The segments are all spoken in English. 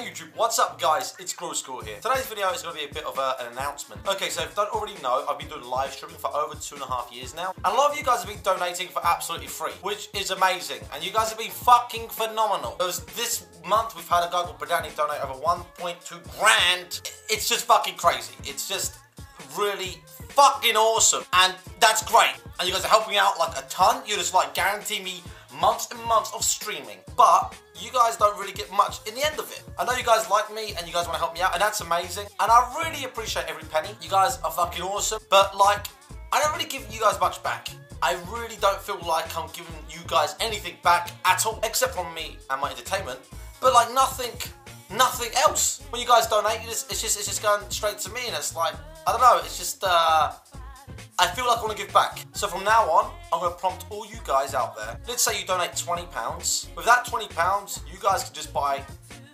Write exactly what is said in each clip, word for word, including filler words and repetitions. Hey YouTube, what's up guys? It's Gross Gore here. Today's video is going to be a bit of a, an announcement. Okay, so if you don't already know, I've been doing live streaming for over two and a half years now. And a lot of you guys have been donating for absolutely free, which is amazing. And you guys have been fucking phenomenal. Because this month we've had a guy called Bradani donate over one point two grand. It's just fucking crazy. It's just really fucking awesome. And that's great. And you guys are helping me out like a ton. You just like guarantee me months and months of streaming, but you guys don't really get much in the end of it. I know you guys like me and you guys want to help me out, and that's amazing, and I really appreciate every penny. You guys are fucking awesome, but like, I don't really give you guys much back. I really don't feel like I'm giving you guys anything back at all, except from me and my entertainment, but like nothing, nothing else. When you guys donate, you just, it's just, it's just going straight to me, and it's like, I don't know, it's just, uh... I feel like I want to give back. So from now on, I'm going to prompt all you guys out there. Let's say you donate twenty pounds. With that twenty pounds, you guys can just buy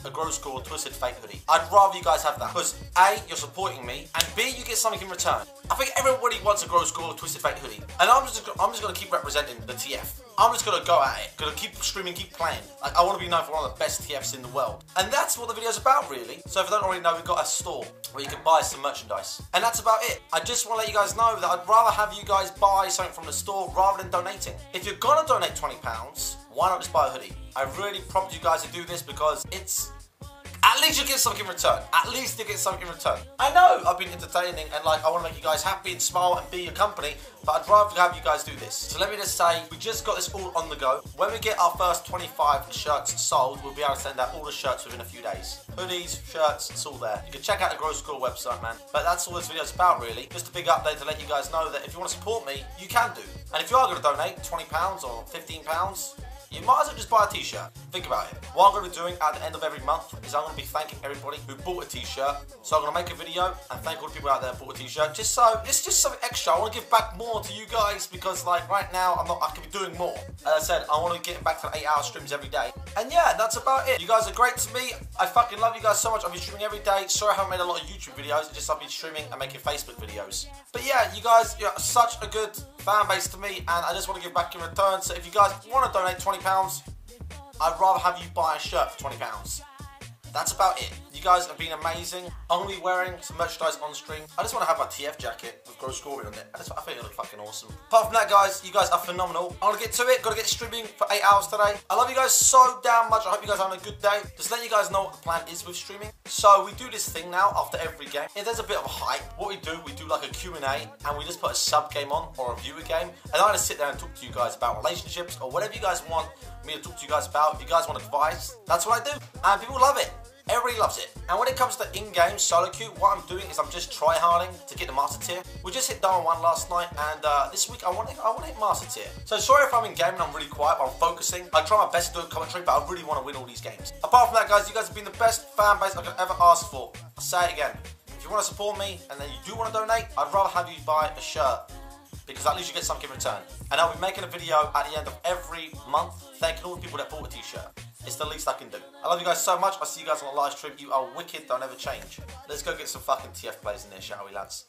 a Gross Gore Twisted Fate hoodie. I'd rather you guys have that. Because A, you're supporting me, and B, you get something in return. I think everybody wants a Gross Gore Twisted Fate hoodie. And I'm just, I'm just going to keep representing the T F. I'm just going to go at it. Going to keep streaming, keep playing. Like, I want to be known for one of the best T Fs in the world. And that's what the video's about, really. So if you don't already know, we've got a store where you can buy some merchandise. And that's about it. I just want to let you guys know that I'd rather have you guys buy something from the store rather than donating. If you're going to donate twenty pounds, why not just buy a hoodie? I really prompt you guys to do this because it's... At least you get something in return. At least you get something in return. I know I've been entertaining and like I want to make you guys happy and smile and be your company, but I'd rather have you guys do this. So let me just say, we just got this all on the go. When we get our first twenty-five shirts sold, we'll be able to send out all the shirts within a few days. Hoodies, shirts, it's all there. You can check out the Gross Gore website, man. But that's all this video's about, really. Just a big update to let you guys know that if you want to support me, you can do. And if you are going to donate twenty pounds or fifteen pounds, you might as well just buy a t-shirt. Think about it. What I'm going to be doing at the end of every month is I'm going to be thanking everybody who bought a t-shirt. So I'm going to make a video and thank all the people out there who bought a t-shirt. Just so, it's just something extra. I want to give back more to you guys because like right now, I'm not, I could be doing more. As I said, I want to get back to the eight hour streams every day. And yeah, that's about it. You guys are great to me. I fucking love you guys so much. I've been streaming every day. Sorry I haven't made a lot of YouTube videos. It's just I've been streaming and making Facebook videos. But yeah, you guys, you're such a good fan base to me, and I just want to give back in return. So if you guys want to donate twenty pounds, I'd rather have you buy a shirt for twenty pounds. That's about it. You guys have been amazing. I'm going to be wearing some merchandise on stream. I just want to have my T F jacket with Gross Gore on it. I, just, I think it looks fucking awesome. Apart from that, guys, you guys are phenomenal. I'm going to get to it. Got to get streaming for eight hours today. I love you guys so damn much. I hope you guys are having a good day. Just letting you guys know what the plan is with streaming. So we do this thing now after every game. If there's a bit of a hype, what we do, we do like a Q and A, and we just put a sub game on or a viewer game. And I just sit there and talk to you guys about relationships or whatever you guys want me to talk to you guys about. If you guys want advice, that's what I do. And people love it. Everybody loves it. And when it comes to in-game solo queue, what I'm doing is I'm just tryharding to get the master tier. We just hit down one last night, and uh, this week I want to I want to hit master tier. So sorry if I'm in game and I'm really quiet, but I'm focusing. I try my best to do a commentary, but I really want to win all these games. Apart from that, guys, you guys have been the best fan base I could ever ask for. I'll say it again. If you want to support me and then you do want to donate, I'd rather have you buy a shirt, because at least you get something in return. And I'll be making a video at the end of every month thanking all the people that bought a t-shirt. It's the least I can do. I love you guys so much. I'll see you guys on the live stream. You are wicked. Don't ever change. Let's go get some fucking T F plays in there, shall we, lads?